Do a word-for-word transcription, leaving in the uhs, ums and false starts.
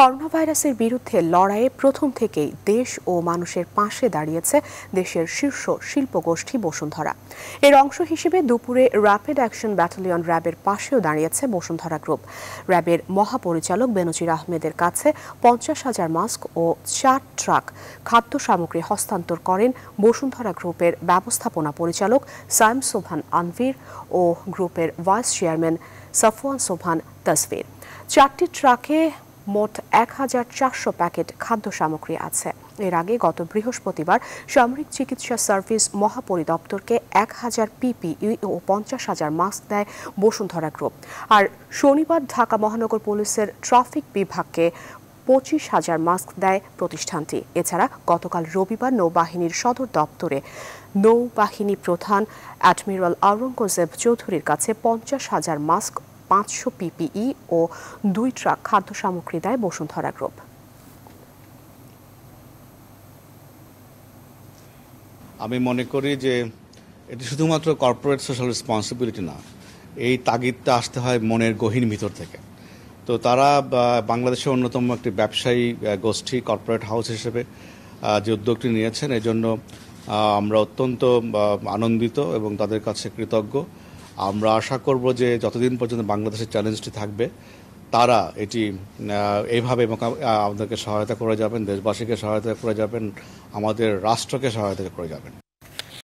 করোনাভাইরাসের বিরুদ্ধে লড়াইয়ে প্রথম থেকেই দেশ ও মানুষের পাশে দাঁড়িয়েছে দেশের শীর্ষ শিল্পগোষ্ঠী বসুন্ধরা। এর অংশ হিসেবে দুপুরে র্যাপিড অ্যাকশন ব্যাটালিয়ন র্যাবের পাশেও দাঁড়িয়েছে বসুন্ধরা গ্রুপ। র্যাবের মহাপরিচালক বেনজির আহমেদের কাছে পঞ্চাশ হাজার মাস্ক ও চার ট্রাক খাদ্য সামগ্রী হস্তান্তর করেন বসুন্ধরা গ্রুপের ব্যবস্থাপনা পরিচালক সায়েম সোবহান আনভীর ও গ্রুপের ভাইস চেয়ারম্যান সাফওয়ান সোবহান তাসভীর। চারটি ট্রাকে মোট এক হাজার চারশো প্যাকেট খাদ্য সামগ্রী আছে। এর আগে গত বৃহস্পতিবার সামরিক চিকিৎসা সার্ভিস মহাপরিদপ্তরকে এক হাজার পিপিই ও পঞ্চাশ হাজার মাস্ক দেয় বসুন্ধরা গ্রুপ। আর শনিবার ঢাকা মহানগর পুলিশের ট্রাফিক বিভাগকে পঁচিশ হাজার মাস্ক দেয় প্রতিষ্ঠানটি। এছাড়া গতকাল রবিবার নৌবাহিনীর সদর দপ্তরে নৌবাহিনী প্রধান অ্যাডমিরাল আওরঙ্গজেব চৌধুরীর কাছে পঞ্চাশ হাজার মাস্ক, পাঁচশো পিপিই ও দুই ট্রাক খাদ্য সামগ্রী দেয় বসুন্ধরা গ্রুপ। আমি মনে করি যে এটি শুধুমাত্র কর্পোরেট সোশ্যাল রেসপন্সিবিলিটি না, এই তাগিদটা আসতে হয় মনের গহীন ভিতর থেকে। তো তারা বাংলাদেশের অন্যতম একটি ব্যবসায়ী গোষ্ঠী, কর্পোরেট হাউস হিসেবে যে উদ্যোগটি নিয়েছেন, এজন্য আমরা অত্যন্ত আনন্দিত এবং তাদের কাছে কৃতজ্ঞ। আমরা আশা করব যে যতদিন পর্যন্ত বাংলাদেশের চ্যালেঞ্জটি থাকবে, তারা এটি এইভাবে আমাদেরকে সহায়তা করে যাবেন, দেশবাসীকে সহায়তা করে যাবেন, আমাদের রাষ্ট্রকে সহায়তা করে যাবেন।